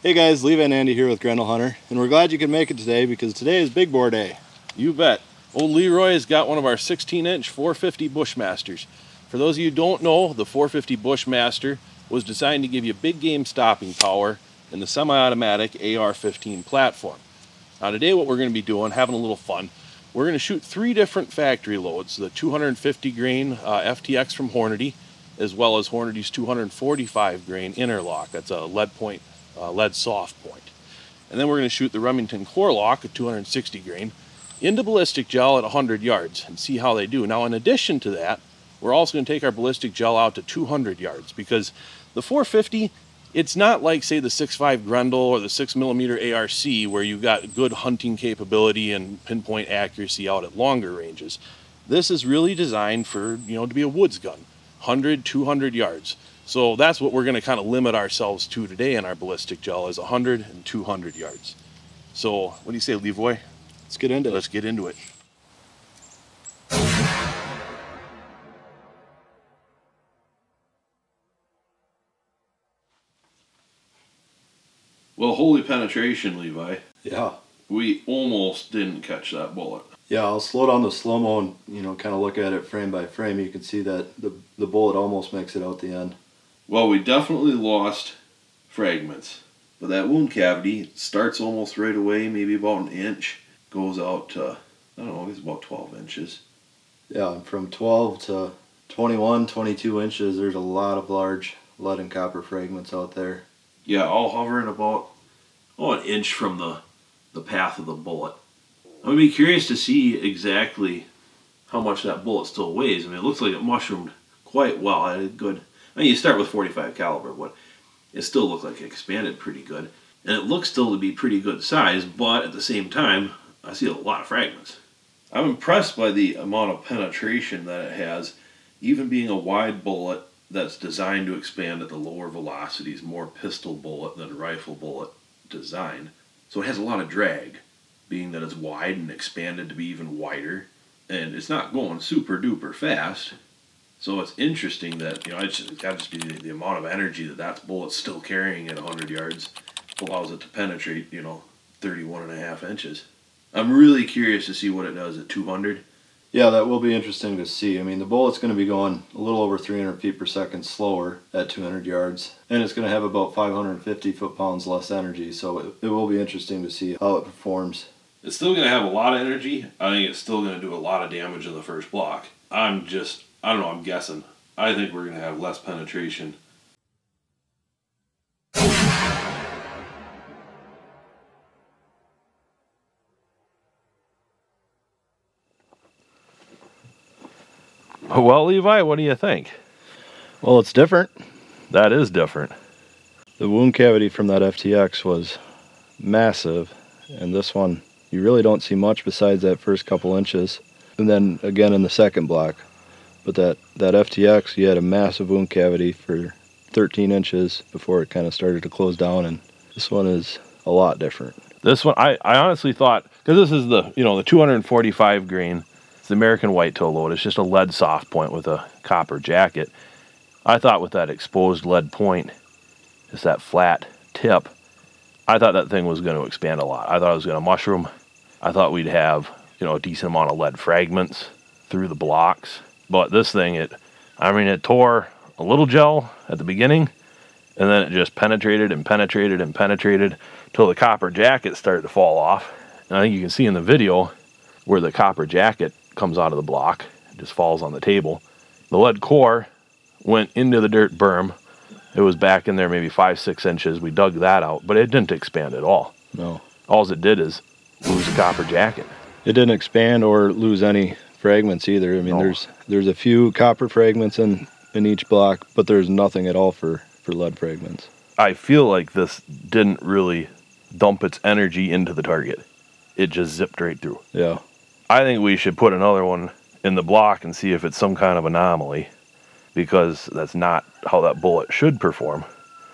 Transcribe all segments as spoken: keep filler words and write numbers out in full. Hey guys, Levi and Andy here with Grendel Hunter, and we're glad you could make it today because today is big bore day. You bet. Old Leroy has got one of our sixteen inch four fifty Bushmasters. For those of you who don't know, the four fifty Bushmaster was designed to give you big game stopping power in the semi-automatic A R fifteen platform. Now today what we're going to be doing, having a little fun, we're going to shoot three different factory loads, the two hundred fifty grain uh, F T X from Hornady, as well as Hornady's two hundred forty-five grain interlock. That's a lead point. Uh, lead soft point. And then we're going to shoot the Remington Core-Lokt at two hundred sixty grain into ballistic gel at one hundred yards and see how they do. Now in addition to that, we're also going to take our ballistic gel out to two hundred yards because the four fifty, it's not like say the six point five Grendel or the six millimeter A R C where you've got good hunting capability and pinpoint accuracy out at longer ranges. This is really designed for, you know, to be a woods gun, one hundred, two hundred yards. So that's what we're going to kind of limit ourselves to today in our ballistic gel is one hundred and two hundred yards. So what do you say, Leroy? Let's get into it. Let's get into it. Well, holy penetration, Levi. Yeah. We almost didn't catch that bullet. Yeah, I'll slow down the slow-mo and, you know, kind of look at it frame by frame. You can see that the, the bullet almost makes it out the end. Well, we definitely lost fragments, but that wound cavity starts almost right away, maybe about an inch, goes out to, I don't know, it's about twelve inches. Yeah, from twelve to twenty-one, twenty-two inches, there's a lot of large lead and copper fragments out there. Yeah, all hovering about, oh, an inch from the, the path of the bullet. I'm going to be curious to see exactly how much that bullet still weighs. I mean, it looks like it mushroomed quite well. I did good. I mean, you start with forty-five caliber, but it still looked like it expanded pretty good. And it looks still to be pretty good size, but at the same time, I see a lot of fragments. I'm impressed by the amount of penetration that it has, even being a wide bullet that's designed to expand at the lower velocities, more pistol bullet than rifle bullet design. So it has a lot of drag, being that it's wide and expanded to be even wider. And it's not going super duper fast. So it's interesting that, you know, it's, it's got to be the amount of energy that that bullet's still carrying at one hundred yards allows it to penetrate, you know, thirty-one and a half inches. I'm really curious to see what it does at two hundred. Yeah, that will be interesting to see. I mean, the bullet's going to be going a little over three hundred feet per second slower at two hundred yards, and it's going to have about five hundred fifty foot-pounds less energy, so it, it will be interesting to see how it performs. It's still going to have a lot of energy. I think it's still going to do a lot of damage in the first block. I'm just, I don't know, I'm guessing. I think we're going to have less penetration. Well, Levi, what do you think? Well, it's different. That is different. The wound cavity from that F T X was massive, and this one, you really don't see much besides that first couple inches, and then again in the second block. But that, that F T X, you had a massive wound cavity for thirteen inches before it kind of started to close down, and this one is a lot different. This one, I, I honestly thought, because this is the, you know, the two hundred forty-five grain, the American whitetail load. It's just a lead soft point with a copper jacket. I thought with that exposed lead point, just that flat tip, I thought that thing was going to expand a lot. I thought it was going to mushroom. I thought we'd have, you know, a decent amount of lead fragments through the blocks. But this thing, it, I mean, it tore a little gel at the beginning, and then it just penetrated and penetrated and penetrated till the copper jacket started to fall off. And I think you can see in the video where the copper jacket comes out of the block, it just falls on the table. The lead core went into the dirt berm. It was back in there maybe five, six inches. We dug that out, but it didn't expand at all. No. All it did is lose the copper jacket. It didn't expand or lose any fragments either. I mean, no. there's there's a few copper fragments in, in each block, but there's nothing at all for, for lead fragments. I feel like this didn't really dump its energy into the target. It just zipped right through. Yeah. I think we should put another one in the block and see if it's some kind of anomaly, because that's not how that bullet should perform.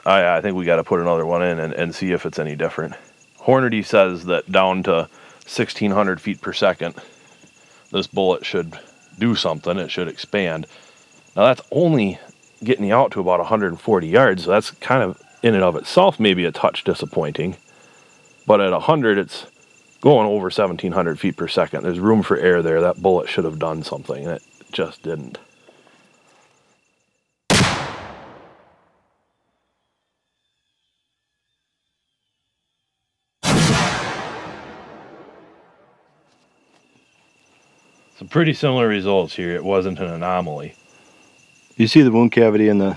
I, I think we got to put another one in and, and see if it's any different. Hornady says that down to sixteen hundred feet per second, this bullet should do something. It should expand. Now that's only getting you out to about one hundred forty yards, so that's kind of in and of itself may be a touch disappointing, but at one hundred, it's going over seventeen hundred feet per second. There's room for air there. That bullet should have done something, and it just didn't. Some pretty similar results here. It wasn't an anomaly. You see the wound cavity in the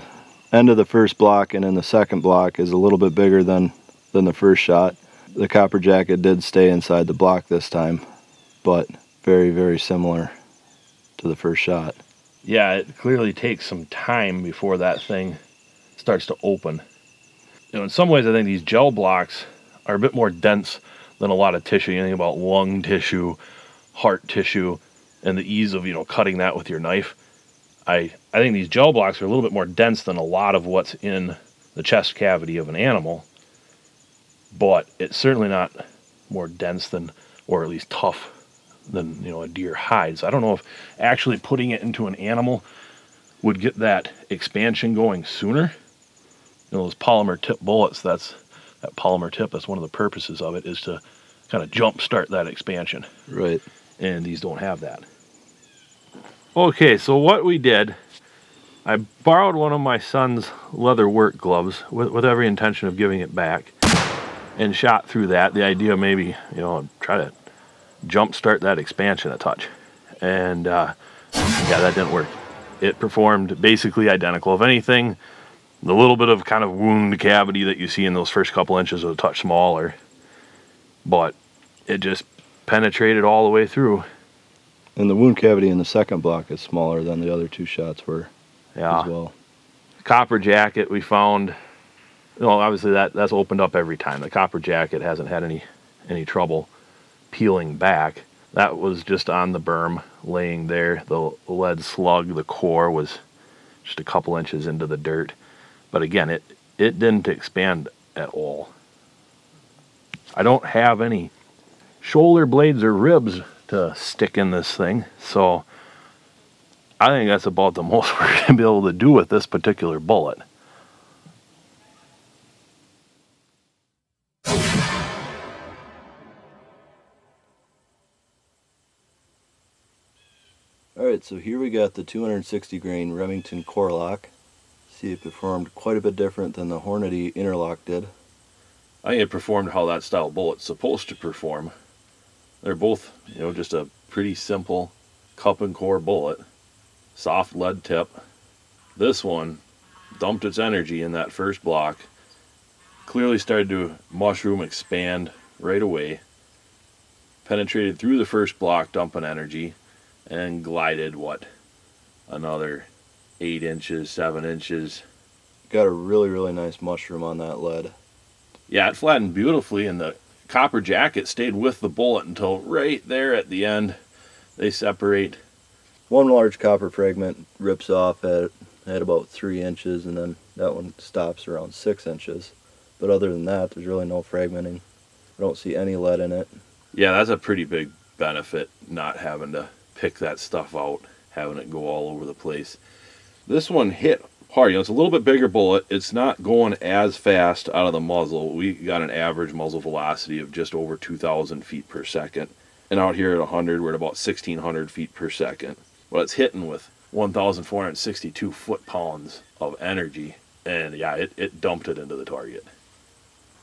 end of the first block and in the second block is a little bit bigger than, than the first shot. The copper jacket did stay inside the block this time, but very, very similar to the first shot. Yeah, it clearly takes some time before that thing starts to open. You know, in some ways, I think these gel blocks are a bit more dense than a lot of tissue. You think about lung tissue, heart tissue, and the ease of, you know, cutting that with your knife. I, I think these gel blocks are a little bit more dense than a lot of what's in the chest cavity of an animal. But it's certainly not more dense than, or at least tough than, you know, a deer hides. I don't know if actually putting it into an animal would get that expansion going sooner. You know, those polymer tip bullets, that's, that polymer tip, that's one of the purposes of it, is to kind of jump start that expansion. Right. And these don't have that. Okay, so what we did, I borrowed one of my son's leather work gloves with, with every intention of giving it back, and shot through that. The idea maybe, you know, try to jump start that expansion a touch. And uh, yeah, that didn't work. It performed basically identical. If anything, the little bit of kind of wound cavity that you see in those first couple inches was a touch smaller, but it just penetrated all the way through. And the wound cavity in the second block is smaller than the other two shots were, yeah, as well. The copper jacket we found, well, obviously that, that's opened up every time. The copper jacket hasn't had any, any trouble peeling back. That was just on the berm laying there. The lead slug, the core, was just a couple inches into the dirt. But again, it, it didn't expand at all. I don't have any shoulder blades or ribs to stick in this thing, so I think that's about the most we're going to be able to do with this particular bullet. Alright, so here we got the two hundred sixty grain Remington Core-Lokt. See, it performed quite a bit different than the Hornady Interlock did. I think it performed how that style bullet's supposed to perform. They're both, you know, just a pretty simple cup and core bullet, soft lead tip. This one dumped its energy in that first block, clearly started to mushroom, expand right away, penetrated through the first block, dumping energy, and glided, what, another eight inches, seven inches. Got a really, really nice mushroom on that lead. Yeah, it flattened beautifully, and the copper jacket stayed with the bullet until right there at the end. They separate. One large copper fragment rips off at, at about three inches, and then that one stops around six inches. But other than that, there's really no fragmenting. I don't see any lead in it. Yeah, that's a pretty big benefit, not having to pick that stuff out, having it go all over the place. This one hit hard. You know, it's a little bit bigger bullet. It's not going as fast out of the muzzle. We got an average muzzle velocity of just over two thousand feet per second. And out here at one hundred, we're at about sixteen hundred feet per second. Well, it's hitting with one thousand four hundred sixty-two foot-pounds of energy. And yeah, it, it dumped it into the target.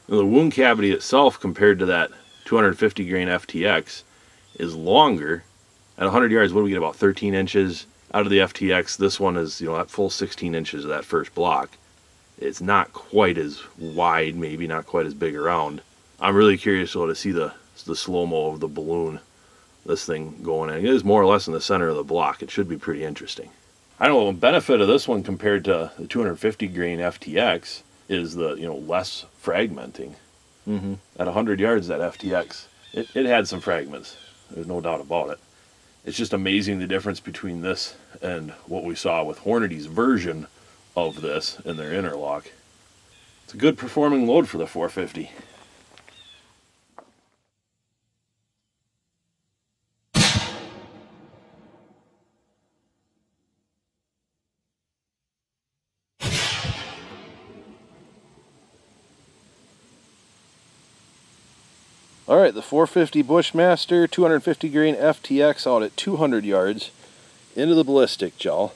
Now, the wound cavity itself, compared to that two hundred fifty grain F T X, is longer. At one hundred yards, what do we get, about thirteen inches? Out of the F T X, this one is, you know, that full sixteen inches of that first block. It's not quite as wide, maybe not quite as big around. I'm really curious though to see the the slow-mo of the balloon, this thing going in. It is more or less in the center of the block. It should be pretty interesting. I don't know, the benefit of this one compared to the two hundred fifty grain F T X is the, you know, less fragmenting. Mm-hmm. At one hundred yards, that F T X, it, it had some fragments. There's no doubt about it. It's just amazing the difference between this and what we saw with Hornady's version of this in their Interlock. It's a good performing load for the four fifty. All right, the four fifty Bushmaster, two hundred fifty grain F T X out at two hundred yards into the ballistic, y'all.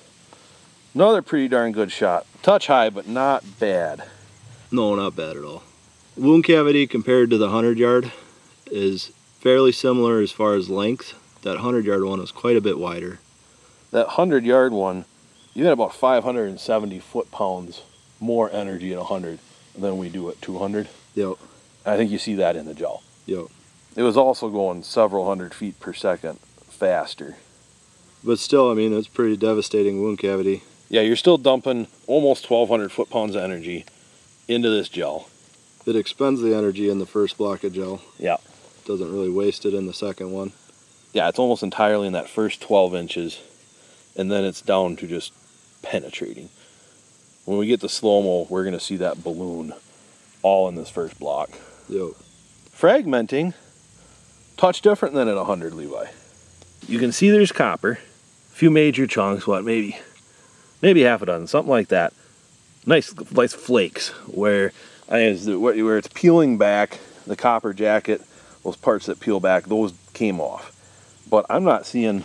Another pretty darn good shot. Touch high, but not bad. No, not bad at all. Wound cavity compared to the hundred yard is fairly similar as far as length. That hundred yard one was quite a bit wider. That hundred yard one, you had about five hundred seventy foot-pounds more energy at one hundred than we do at two hundred. Yep. I think you see that in the jaw. Yep. It was also going several hundred feet per second faster. But still, I mean, that's pretty devastating wound cavity. Yeah, you're still dumping almost twelve hundred foot-pounds of energy into this gel. It expends the energy in the first block of gel. Yeah. Doesn't really waste it in the second one. Yeah, it's almost entirely in that first twelve inches, and then it's down to just penetrating. When we get to slow-mo, we're going to see that balloon all in this first block. Yep. Fragmenting, touch different than at one hundred, Levi. You can see there's copper, a few major chunks, what, maybe maybe half a dozen, something like that. Nice, nice flakes where, where it's peeling back, the copper jacket, those parts that peel back, those came off. But I'm not seeing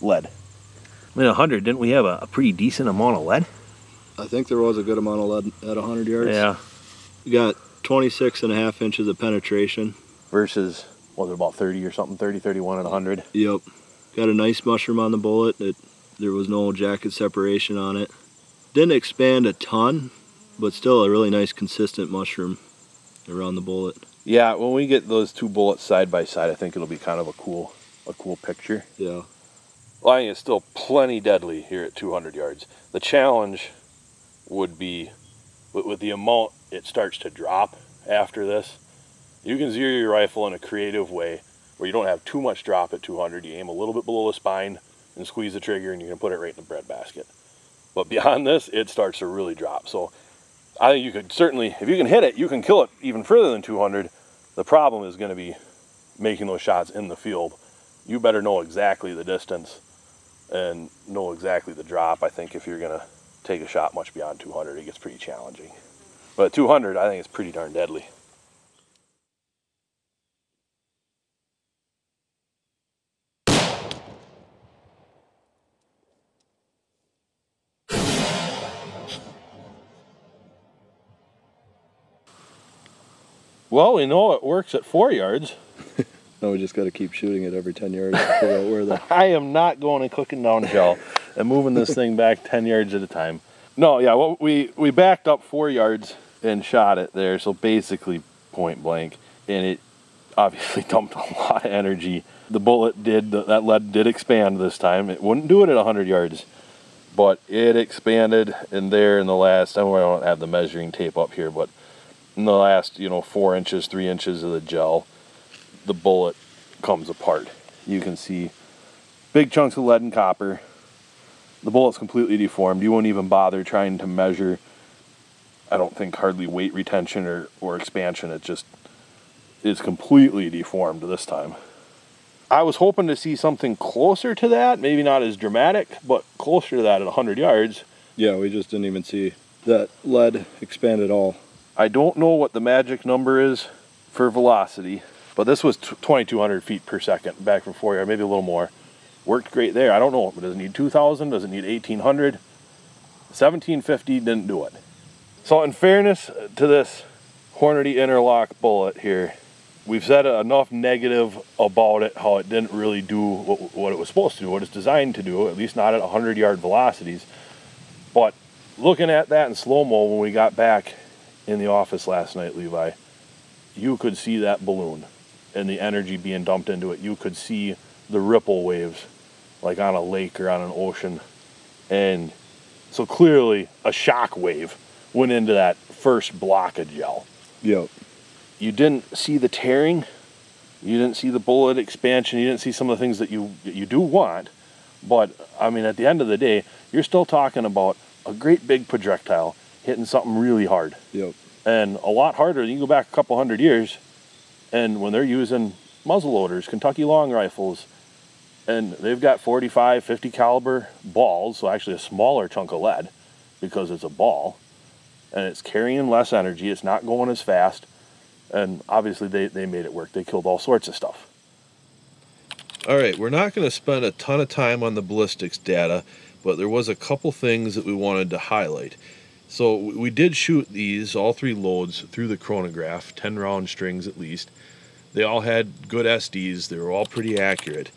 lead. I mean, one hundred, didn't we have a, a pretty decent amount of lead? I think there was a good amount of lead at one hundred yards. Yeah. You got twenty-six and a half inches of penetration. Versus, was it about thirty or something? thirty, thirty-one at one hundred? Yep. Got a nice mushroom on the bullet. It, there was no jacket separation on it. Didn't expand a ton, but still a really nice consistent mushroom around the bullet. Yeah, when we get those two bullets side by side, I think it'll be kind of a cool, a cool picture. Yeah. Lying is still plenty deadly here at two hundred yards. The challenge would be with the amount it starts to drop after this. You can zero your rifle in a creative way where you don't have too much drop at two hundred. You aim a little bit below the spine and squeeze the trigger, and you can put it right in the breadbasket. But beyond this, it starts to really drop. So I think you could certainly, if you can hit it, you can kill it even further than two hundred. The problem is going to be making those shots in the field. You better know exactly the distance and know exactly the drop. I think if you're going to take a shot much beyond two hundred, it gets pretty challenging. But at two hundred, I think it's pretty darn deadly. Well, we know it works at four yards. No, we just got to keep shooting it every ten yards to figure out where the... I am not going and cooking down gel and moving this thing back ten yards at a time. No, yeah, well, we, we backed up four yards and shot it there, so basically point blank, and it obviously dumped a lot of energy. The bullet did, that lead did expand this time. It wouldn't do it at one hundred yards, but it expanded in there in the last, I don't have the measuring tape up here, but in the last, you know, four inches, three inches of the gel, the bullet comes apart. You can see big chunks of lead and copper. The bullet's completely deformed. You won't even bother trying to measure, I don't think, hardly weight retention or, or expansion. It just is completely deformed this time. I was hoping to see something closer to that, maybe not as dramatic, but closer to that at one hundred yards. Yeah, we just didn't even see that lead expand at all. I don't know what the magic number is for velocity, but this was twenty-two hundred feet per second back from four yard, maybe a little more. Worked great there. I don't know. Does it need two thousand? Does it need eighteen hundred? seventeen fifty didn't do it. So in fairness to this Hornady interlock bullet here, we've said enough negative about it, how it didn't really do what, what it was supposed to do, what it's designed to do, at least not at one hundred yard velocities. But looking at that in slow-mo when we got back in the office last night, Levi, you could see that balloon and the energy being dumped into it. You could see the ripple waves like on a lake or on an ocean. And so clearly a shock wave went into that first block of gel. Yep. You didn't see the tearing. You didn't see the bullet expansion. You didn't see some of the things that you, that you do want. But I mean, at the end of the day, you're still talking about a great big projectile hitting something really hard. Yep. And a lot harder. You can go back a couple hundred years, and when they're using muzzle loaders, Kentucky long rifles, and they've got forty-five, fifty caliber balls, so actually a smaller chunk of lead because it's a ball, and it's carrying less energy, it's not going as fast, And obviously they, they made it work. They killed all sorts of stuff. All right, we're not going to spend a ton of time on the ballistics data, but there was a couple things that we wanted to highlight. So we did shoot these, all three loads, through the chronograph, ten round strings at least. They all had good S Ds. They were all pretty accurate.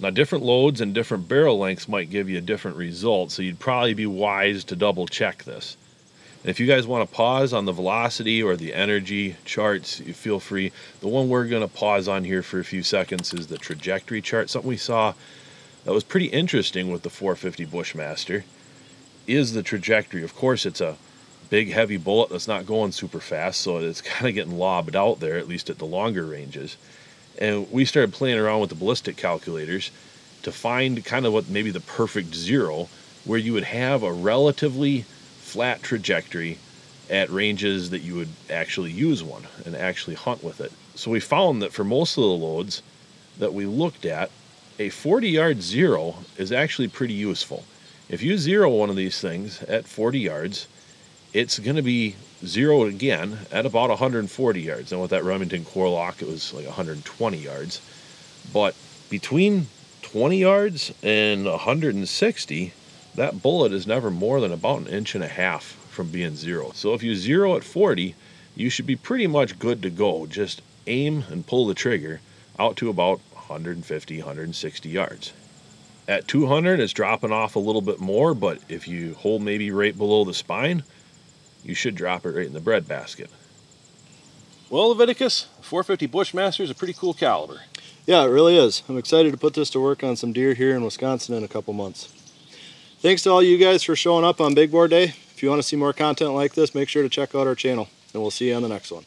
Now, different loads and different barrel lengths might give you a different result, so you'd probably be wise to double check this. And if you guys want to pause on the velocity or the energy charts, you feel free. The one we're going to pause on here for a few seconds is the trajectory chart. Something we saw that was pretty interesting with the four fifty Bushmaster is the trajectory. Of course, it's a big, heavy bullet that's not going super fast, so it's kind of getting lobbed out there, at least at the longer ranges. And we started playing around with the ballistic calculators to find kind of what maybe the perfect zero, where you would have a relatively flat trajectory at ranges that you would actually use one and actually hunt with it. So we found that for most of the loads that we looked at, a forty yard zero is actually pretty useful. If you zero one of these things at forty yards, it's going to be zeroed again at about one hundred forty yards. Now with that Remington Core-Lokt, it was like one hundred twenty yards. But between twenty yards and one hundred sixty, that bullet is never more than about an inch and a half from being zeroed. So if you zero at forty, you should be pretty much good to go. Just aim and pull the trigger out to about one hundred fifty, one hundred sixty yards. At two hundred, it's dropping off a little bit more, but if you hold maybe right below the spine, you should drop it right in the breadbasket. Well, Leviticus, four fifty Bushmaster is a pretty cool caliber. Yeah, it really is. I'm excited to put this to work on some deer here in Wisconsin in a couple months. Thanks to all you guys for showing up on Big Board Day. If you want to see more content like this, make sure to check out our channel, and we'll see you on the next one.